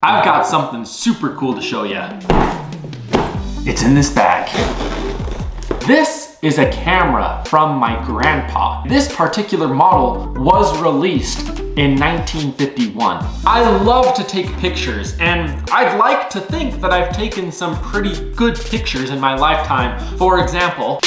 I've got something super cool to show you. It's in this bag. This is a camera from my grandpa. This particular model was released in 1951. I love to take pictures, and I'd like to think that I've taken some pretty good pictures in my lifetime. For example,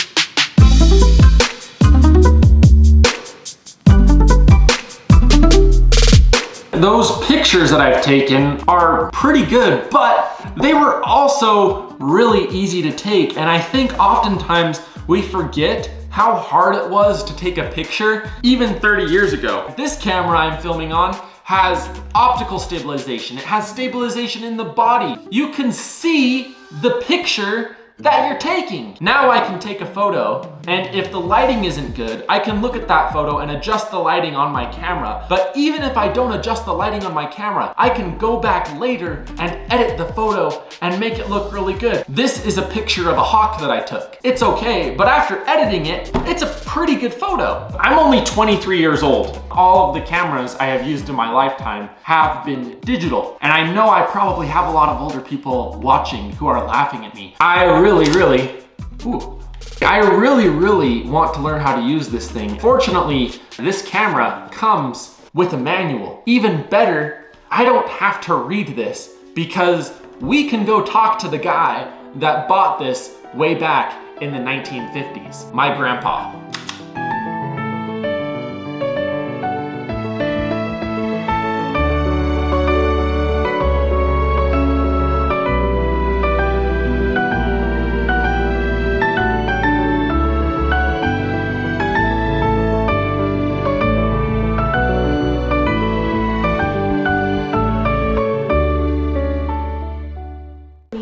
those pictures that I've taken are pretty good, but they were also really easy to take. And I think oftentimes we forget how hard it was to take a picture even 30 years ago. This camera I'm filming on has optical stabilization. It has stabilization in the body. You can see the picture that you're taking. Now I can take a photo, and if the lighting isn't good, I can look at that photo and adjust the lighting on my camera. But even if I don't adjust the lighting on my camera, I can go back later and edit the photo and make it look really good. This is a picture of a hawk that I took. It's okay, but after editing it, it's a pretty good photo. I'm only 23 years old. All of the cameras I have used in my lifetime have been digital. And I know I probably have a lot of older people watching who are laughing at me. I really want to learn how to use this thing. Fortunately, this camera comes with a manual. Even better, I don't have to read this because we can go talk to the guy that bought this way back in the 1950s, my grandpa.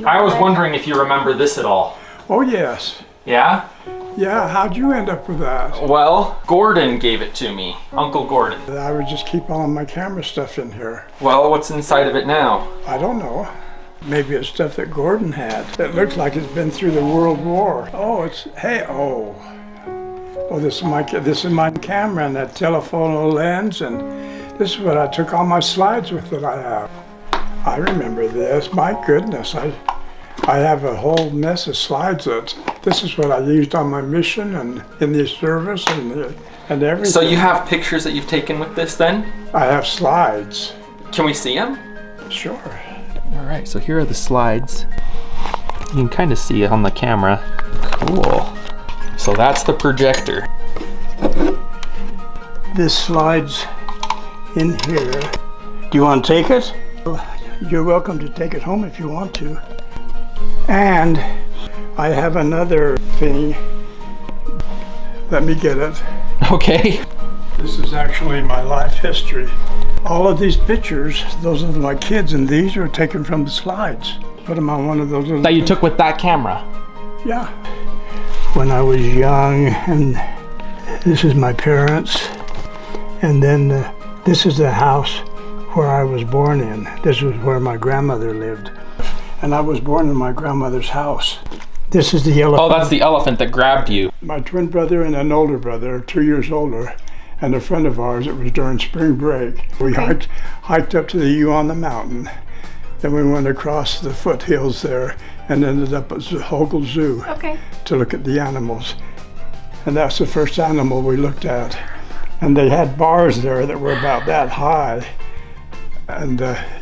I was wondering if you remember this at all. Oh, yes. Yeah? Yeah, how'd you end up with that? Well, Gordon gave it to me, Uncle Gordon. I would just keep all my camera stuff in here. Well, what's inside of it now? I don't know. Maybe it's stuff that Gordon had. It looks like it's been through the World War. Oh, it's, hey, oh. Oh, this is my camera and that telephoto lens, and this is what I took all my slides with that I have. I remember this, my goodness. I have a whole mess of slides that this is what I used on my mission and in the service and everything. So you have pictures that you've taken with this then? I have slides. Can we see them? Sure. All right, so here are the slides. You can kind of see it on the camera. Cool. So that's the projector. This slide's in here. Do you want to take it? You're welcome to take it home if you want to. And I have another thing. Let me get it. Okay. This is actually my life history. All of these pictures, those are my kids, and these are taken from the slides. Put them on one of those little... That you took with that camera? Yeah. When I was young, and this is my parents. And then this is the house where I was born in. This was where my grandmother lived. And I was born in my grandmother's house. This is the elephant. Oh, that's the elephant that grabbed you. My twin brother and an older brother, 2 years older, and a friend of ours, it was during spring break. We hiked up to the U on the mountain. Then we went across the foothills there and ended up at the Hogel Zoo to look at the animals. And that's the first animal we looked at. And they had bars there that were about that high. And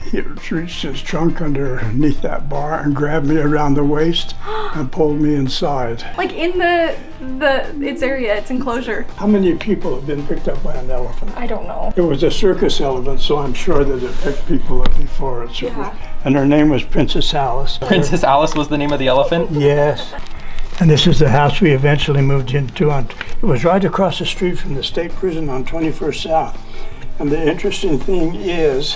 he reached his trunk underneath that bar and grabbed me around the waist and pulled me inside. Like in its area, its enclosure. How many people have been picked up by an elephant? I don't know. It was a circus elephant, so I'm sure that it picked people up before it. Yeah. And her name was Princess Alice. Princess Alice was the name of the elephant? Yes. And this is the house we eventually moved into. It was right across the street from the state prison on 21st South. And the interesting thing is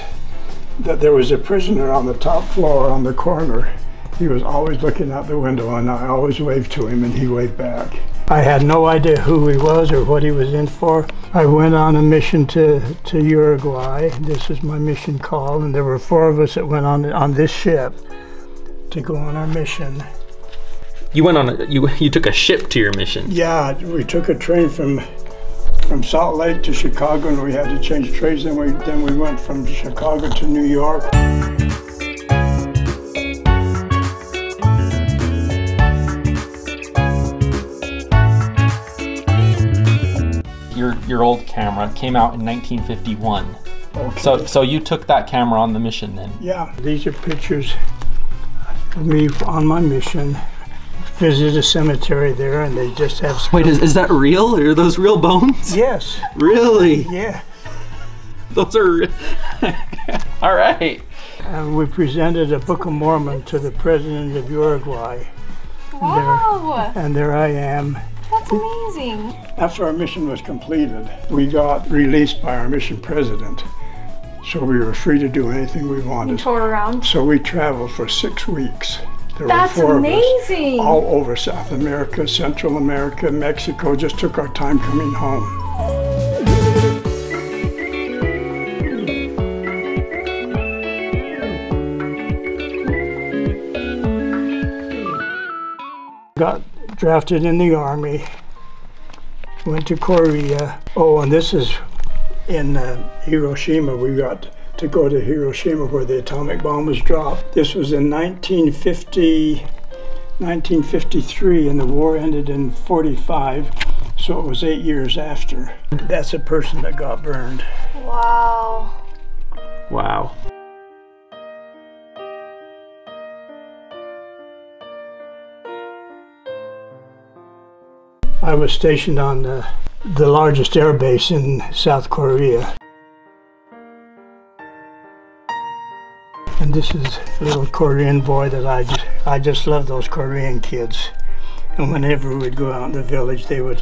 that there was a prisoner on the top floor on the corner. He was always looking out the window, and I always waved to him and he waved back. I had no idea who he was or what he was in for. I went on a mission to Uruguay. This was my mission call, and there were four of us that went on this ship to go on our mission. You went on you took a ship to your mission? Yeah, we took a train from Salt Lake to Chicago, and we had to change trains, then we went from Chicago to New York. 8-year-old camera came out in 1951. Okay. So you took that camera on the mission then? Yeah. These are pictures of me on my mission. Visit a cemetery there, and they just have... Wait, is that real? Are those real bones? Yes. Really? Yeah. Those are... All right. And we presented a Book of Mormon to the president of Uruguay. Wow! And there I am. That's amazing. After our mission was completed, we got released by our mission president. So we were free to do anything we wanted. You tore around? So we traveled for 6 weeks. That's amazing. All over South America, Central America, Mexico, just took our time coming home. Got drafted in the Army, went to Korea. Oh, and this is in Hiroshima. We got to go to Hiroshima where the atomic bomb was dropped. This was in 1953, and the war ended in 45, so it was 8 years after. That's a person that got burned. Wow. Wow. I was stationed on the largest air base in South Korea. And this is a little Korean boy that I just love those Korean kids. And whenever we'd go out in the village, they're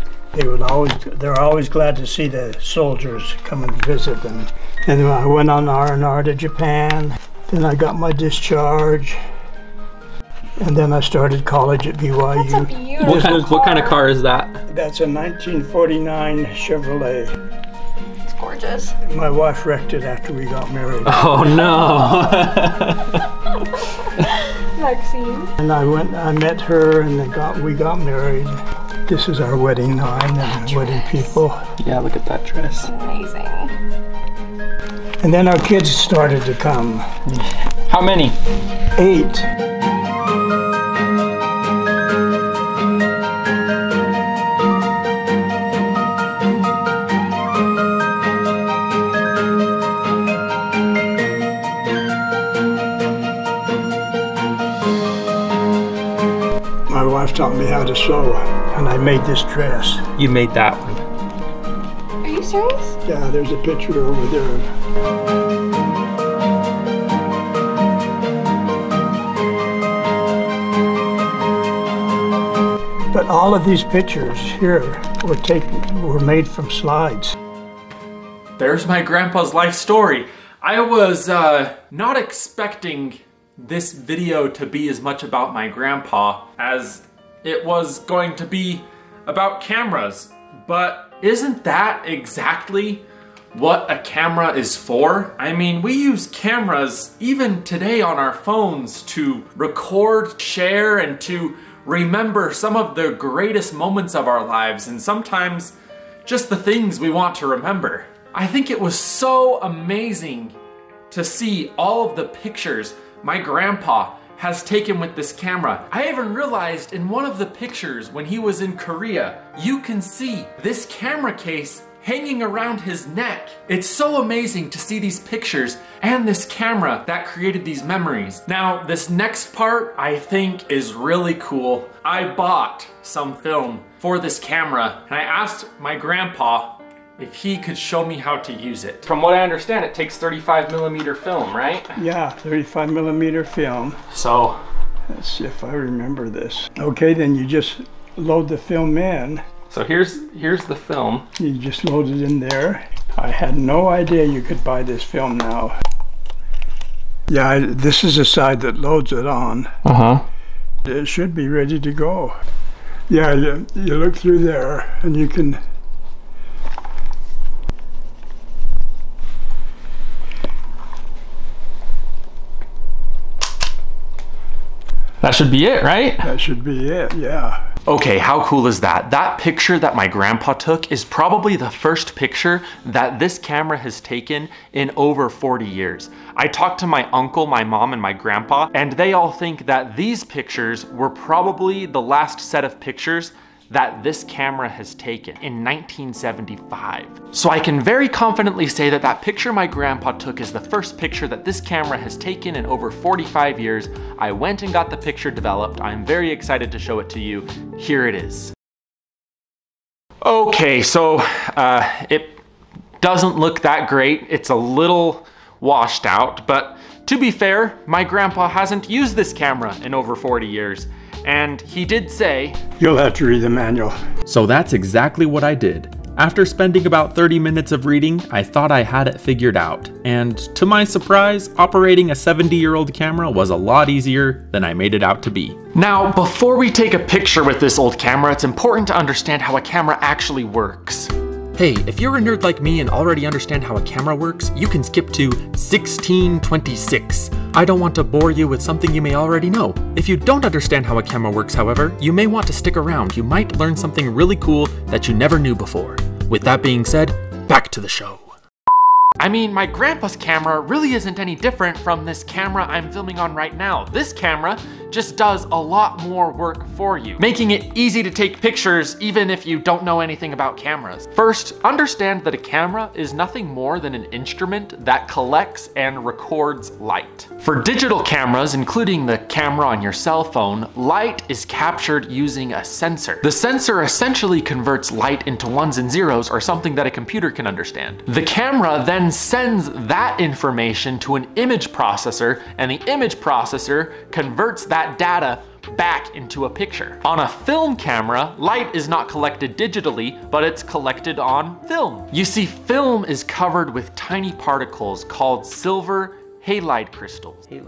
always glad to see the soldiers come and visit them. And then I went on R&R to Japan. Then I got my discharge. And then I started college at BYU. That's a beautiful what kind of car is that? That's a 1949 Chevrolet. Gorgeous. My wife wrecked it after we got married. Oh no! Maxine. And I met her, and then we got married. This is our wedding line and wedding people. Yeah, look at that dress. Amazing. And then our kids started to come. How many? 8. Taught me how to sew, and I made this dress. You made that one? Are you serious? Yeah, there's a picture over there. But all of these pictures here were made from slides. There's my grandpa's life story. I was not expecting this video to be as much about my grandpa as it was going to be about cameras, but isn't that exactly what a camera is for? I mean, we use cameras even today on our phones to record, share, and to remember some of the greatest moments of our lives, and sometimes just the things we want to remember. I think it was so amazing to see all of the pictures my grandpa has taken with this camera. I even realized in one of the pictures when he was in Korea, you can see this camera case hanging around his neck. It's so amazing to see these pictures and this camera that created these memories. Now, this next part I think is really cool. I bought some film for this camera, and I asked my grandpa if he could show me how to use it. From what I understand, it takes 35mm film, right? Yeah, 35mm film. So, let's see if I remember this. Okay, then you just load the film in. So here's the film. You just load it in there. I had no idea you could buy this film now. Yeah, this is the side that loads it on. Uh-huh. It should be ready to go. Yeah, you look through there and you can... That should be it, right? That should be it, yeah. Okay, how cool is that? That picture that my grandpa took is probably the first picture that this camera has taken in over 40 years. I talked to my uncle, my mom, and my grandpa, and they all think that these pictures were probably the last set of pictures that this camera has taken in 1975. So I can very confidently say that that picture my grandpa took is the first picture that this camera has taken in over 45 years. I went and got the picture developed. I'm very excited to show it to you. Here it is. Okay, so it doesn't look that great. It's a little washed out, but to be fair, my grandpa hasn't used this camera in over 40 years. And he did say, "You'll have to read the manual." So that's exactly what I did. After spending about 30 minutes of reading, I thought I had it figured out. And to my surprise, operating a 70-year-old camera was a lot easier than I made it out to be. Now, before we take a picture with this old camera, it's important to understand how a camera actually works. Hey, if you're a nerd like me and already understand how a camera works, you can skip to 1626. I don't want to bore you with something you may already know. If you don't understand how a camera works, however, you may want to stick around. You might learn something really cool that you never knew before. With that being said, back to the show. I mean, my grandpa's camera really isn't any different from this camera I'm filming on right now. This camera just does a lot more work for you, making it easy to take pictures even if you don't know anything about cameras. First, understand that a camera is nothing more than an instrument that collects and records light. For digital cameras, including the camera on your cell phone, light is captured using a sensor. The sensor essentially converts light into ones and zeros, or something that a computer can understand. The camera then sends that information to an image processor, and the image processor converts that data back into a picture. On a film camera, light is not collected digitally, but it's collected on film. You see, film is covered with tiny particles called silver halide crystals. Tiny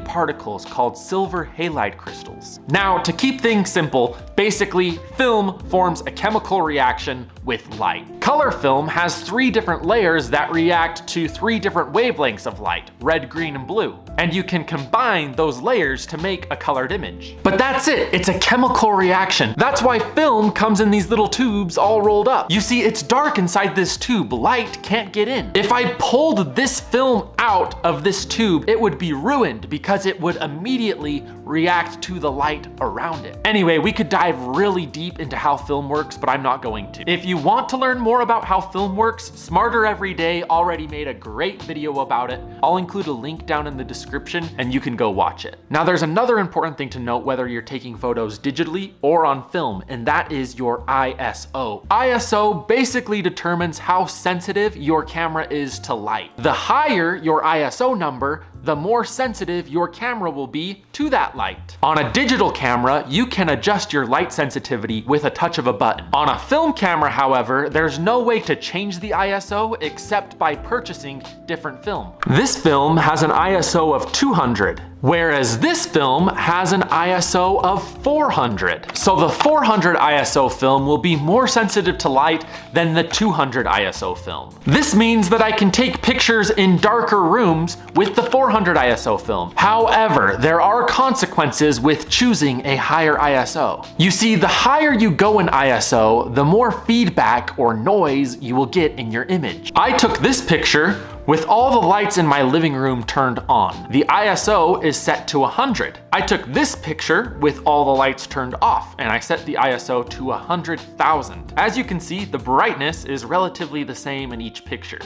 particles called silver halide crystals. Now, to keep things simple, basically film forms a chemical reaction with light. Color film has three different layers that react to three different wavelengths of light, red, green, and blue. And you can combine those layers to make a colored image. But that's it, it's a chemical reaction. That's why film comes in these little tubes all rolled up. You see, it's dark inside this tube, light can't get in. If I pulled this film out of this tube, it would be ruined, because it would immediately react to the light around it. Anyway, we could dive really deep into how film works, but I'm not going to. If you want to learn more about how film works, Smarter Every Day already made a great video about it. I'll include a link down in the description and you can go watch it. Now, there's another important thing to note whether you're taking photos digitally or on film, and that is your ISO. ISO basically determines how sensitive your camera is to light. The higher your ISO number, the more sensitive your camera will be to that light. On a digital camera, you can adjust your light sensitivity with a touch of a button. On a film camera, however, there's no way to change the ISO except by purchasing different film. This film has an ISO of 200, whereas this film has an ISO of 400. So the 400 ISO film will be more sensitive to light than the 200 ISO film. This means that I can take pictures in darker rooms with the 400 ISO film. However, there are consequences with choosing a higher ISO. You see, the higher you go in ISO, the more feedback or noise you will get in your image. I took this picture with all the lights in my living room turned on. The ISO is set to 100. I took this picture with all the lights turned off, and I set the ISO to 100,000. As you can see, the brightness is relatively the same in each picture.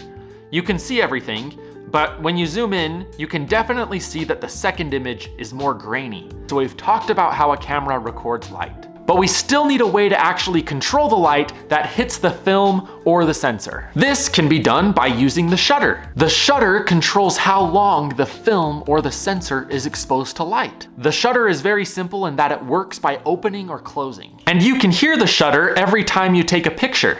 You can see everything, but when you zoom in, you can definitely see that the second image is more grainy. So we've talked about how a camera records light, but we still need a way to actually control the light that hits the film or the sensor. This can be done by using the shutter. The shutter controls how long the film or the sensor is exposed to light. The shutter is very simple in that it works by opening or closing. And you can hear the shutter every time you take a picture.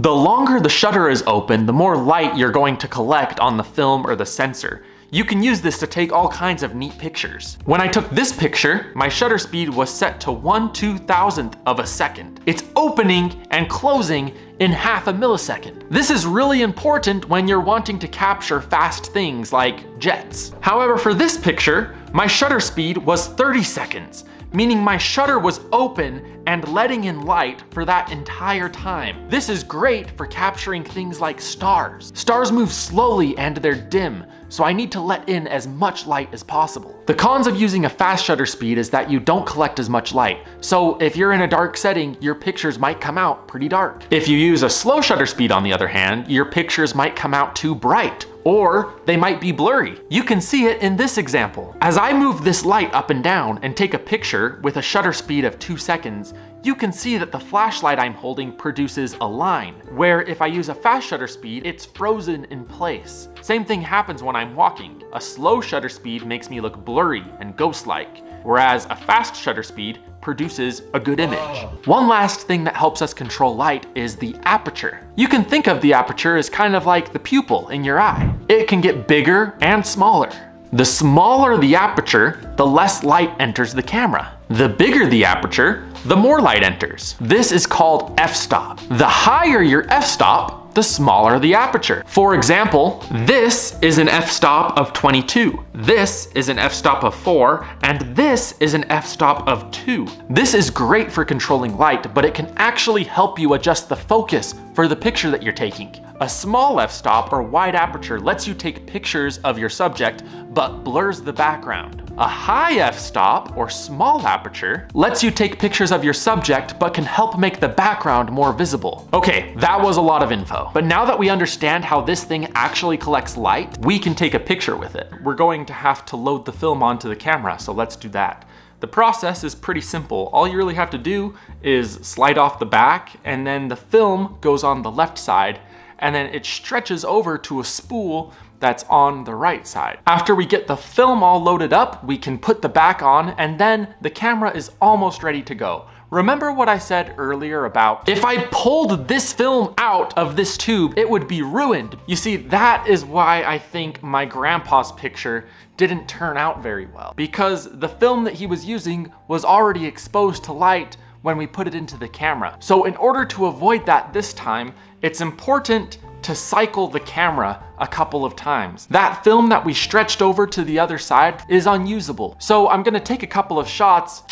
The longer the shutter is open, the more light you're going to collect on the film or the sensor. You can use this to take all kinds of neat pictures. When I took this picture, my shutter speed was set to 1/2000th of a second. It's opening and closing in half a millisecond. This is really important when you're wanting to capture fast things like jets. However, for this picture, my shutter speed was 30 seconds. meaning my shutter was open and letting in light for that entire time. This is great for capturing things like stars. Stars move slowly and they're dim, so I need to let in as much light as possible. The cons of using a fast shutter speed is that you don't collect as much light, so if you're in a dark setting, your pictures might come out pretty dark. If you use a slow shutter speed, on the other hand, your pictures might come out too bright, or they might be blurry. You can see it in this example. As I move this light up and down and take a picture with a shutter speed of 2 seconds, you can see that the flashlight I'm holding produces a line, where if I use a fast shutter speed, it's frozen in place. Same thing happens when I'm walking. A slow shutter speed makes me look blurry and ghost-like, whereas a fast shutter speed produces a good image. One last thing that helps us control light is the aperture. You can think of the aperture as kind of like the pupil in your eye. It can get bigger and smaller. The smaller the aperture, the less light enters the camera. The bigger the aperture, the more light enters. This is called f-stop. The higher your f-stop, the smaller the aperture. For example, this is an f-stop of 22, this is an f-stop of 4, and this is an f-stop of 2. This is great for controlling light, but it can actually help you adjust the focus for the picture that you're taking. A small f-stop or wide aperture lets you take pictures of your subject, but blurs the background. A high f-stop or small aperture lets you take pictures of your subject, but can help make the background more visible. Okay, that was a lot of info. But now that we understand how this thing actually collects light, we can take a picture with it. We're going to have to load the film onto the camera, so let's do that. The process is pretty simple. All you really have to do is slide off the back, and then the film goes on the left side, and then it stretches over to a spool that's on the right side. After we get the film all loaded up, we can put the back on, and then the camera is almost ready to go. Remember what I said earlier about if I pulled this film out of this tube, it would be ruined. You see, that is why I think my grandpa's picture didn't turn out very well, because the film that he was using was already exposed to light when we put it into the camera. So in order to avoid that this time, it's important to cycle the camera a couple of times. That film that we stretched over to the other side is unusable. So I'm gonna take a couple of shots.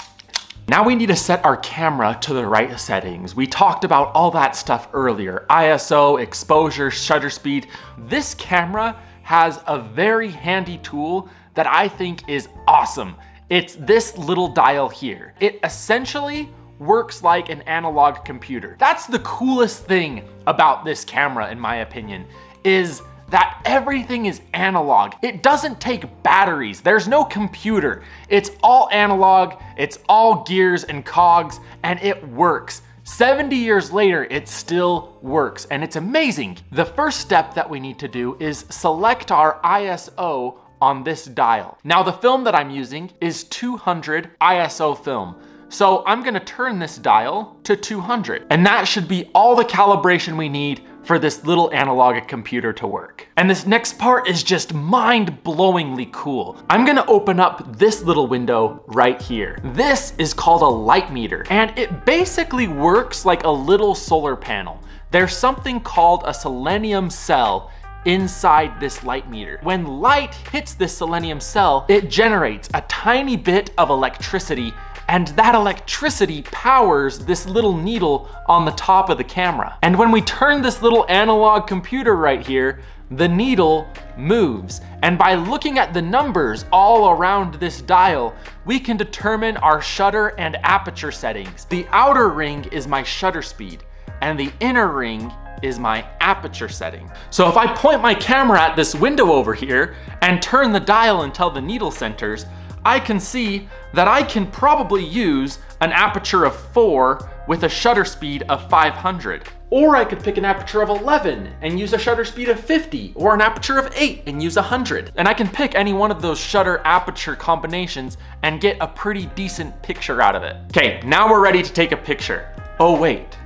Now we need to set our camera to the right settings. We talked about all that stuff earlier. ISO, exposure, shutter speed. This camera has a very handy tool that I think is awesome. It's this little dial here. It essentially works like an analog computer. That's the coolest thing about this camera, in my opinion, is that everything is analog. It doesn't take batteries. There's no computer. It's all analog, it's all gears and cogs, and it works. 70 years later, it still works, and it's amazing. The first step that we need to do is select our ISO on this dial. Now, the film that I'm using is 200 ISO film. So I'm gonna turn this dial to 200, and that should be all the calibration we need for this little analog computer to work. And this next part is just mind-blowingly cool. I'm gonna open up this little window right here. This is called a light meter, and it basically works like a little solar panel. There's something called a selenium cell inside this light meter. When light hits this selenium cell, it generates a tiny bit of electricity, and that electricity powers this little needle on the top of the camera. And when we turn this little analog computer right here, the needle moves. And by looking at the numbers all around this dial, we can determine our shutter and aperture settings. The outer ring is my shutter speed, and the inner ring is my aperture setting. So if I point my camera at this window over here and turn the dial until the needle centers, I can see that I can probably use an aperture of 4 with a shutter speed of 500. Or I could pick an aperture of 11 and use a shutter speed of 50, or an aperture of 8 and use 100. And I can pick any one of those shutter aperture combinations and get a pretty decent picture out of it. Okay, now we're ready to take a picture. Oh wait,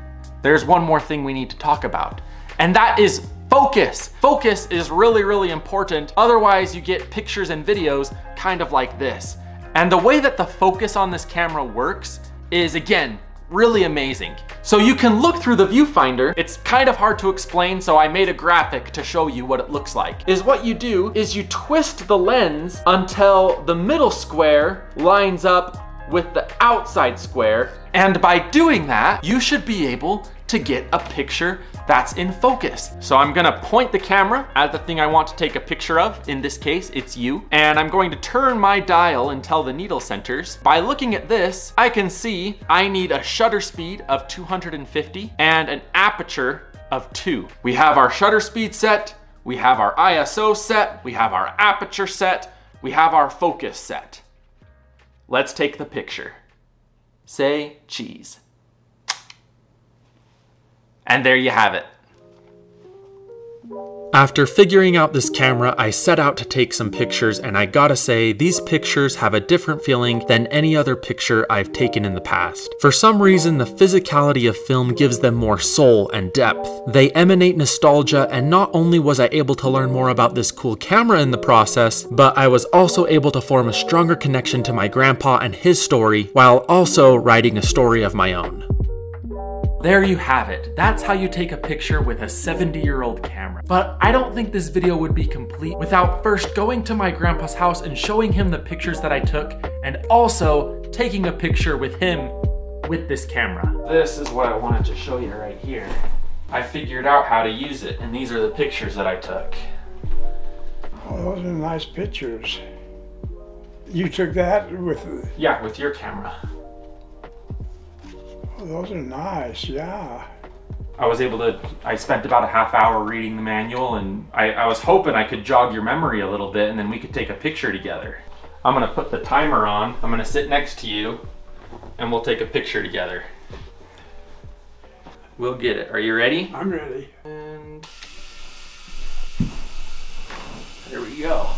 there's one more thing we need to talk about, and that is focus. Focus is really, really important. Otherwise, you get pictures and videos kind of like this. And the way that the focus on this camera works is, again, really amazing. So you can look through the viewfinder. It's kind of hard to explain, so I made a graphic to show you what it looks like. Is what you do is you twist the lens until the middle square lines up with the outside square. And by doing that, you should be able to get a picture that's in focus. So I'm gonna point the camera at the thing I want to take a picture of. In this case, it's you. And I'm going to turn my dial and tell the needle centers. By looking at this, I can see I need a shutter speed of 250 and an aperture of 2. We have our shutter speed set, we have our ISO set, we have our aperture set, we have our focus set. Let's take the picture. Say cheese. And there you have it. After figuring out this camera, I set out to take some pictures, and I gotta say, these pictures have a different feeling than any other picture I've taken in the past. For some reason, the physicality of film gives them more soul and depth. They emanate nostalgia, and not only was I able to learn more about this cool camera in the process, but I was also able to form a stronger connection to my grandpa and his story, while also writing a story of my own. There you have it. That's how you take a picture with a 70-year-old camera. But I don't think this video would be complete without first going to my grandpa's house and showing him the pictures that I took, and also taking a picture with him with this camera. This is what I wanted to show you right here. I figured out how to use it, and these are the pictures that I took. Oh, those are nice pictures. You took that with... Yeah, with your camera. Those are nice, yeah. I spent about a half hour reading the manual, and I was hoping I could jog your memory a little bit, and then we could take a picture together. I'm gonna put the timer on, I'm gonna sit next to you, and we'll take a picture together. We'll get it. Are you ready? I'm ready. And there we go.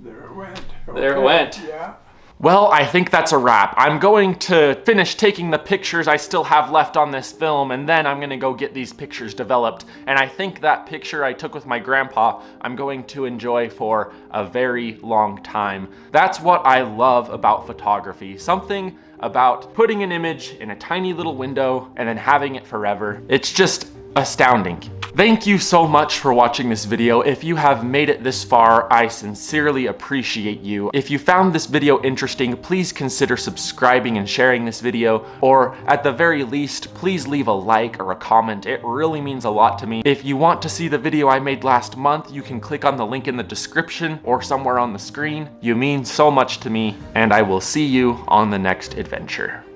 There it went. Okay. There it went. Yeah. Well, I think that's a wrap. I'm going to finish taking the pictures I still have left on this film, and then I'm gonna go get these pictures developed. And I think that picture I took with my grandpa, I'm going to enjoy for a very long time. That's what I love about photography. Something about putting an image in a tiny little window and then having it forever. It's just astounding. Thank you so much for watching this video. If you have made it this far, I sincerely appreciate you. If you found this video interesting, please consider subscribing and sharing this video, or at the very least, please leave a like or a comment. It really means a lot to me. If you want to see the video I made last month, you can click on the link in the description or somewhere on the screen. You mean so much to me, and I will see you on the next adventure.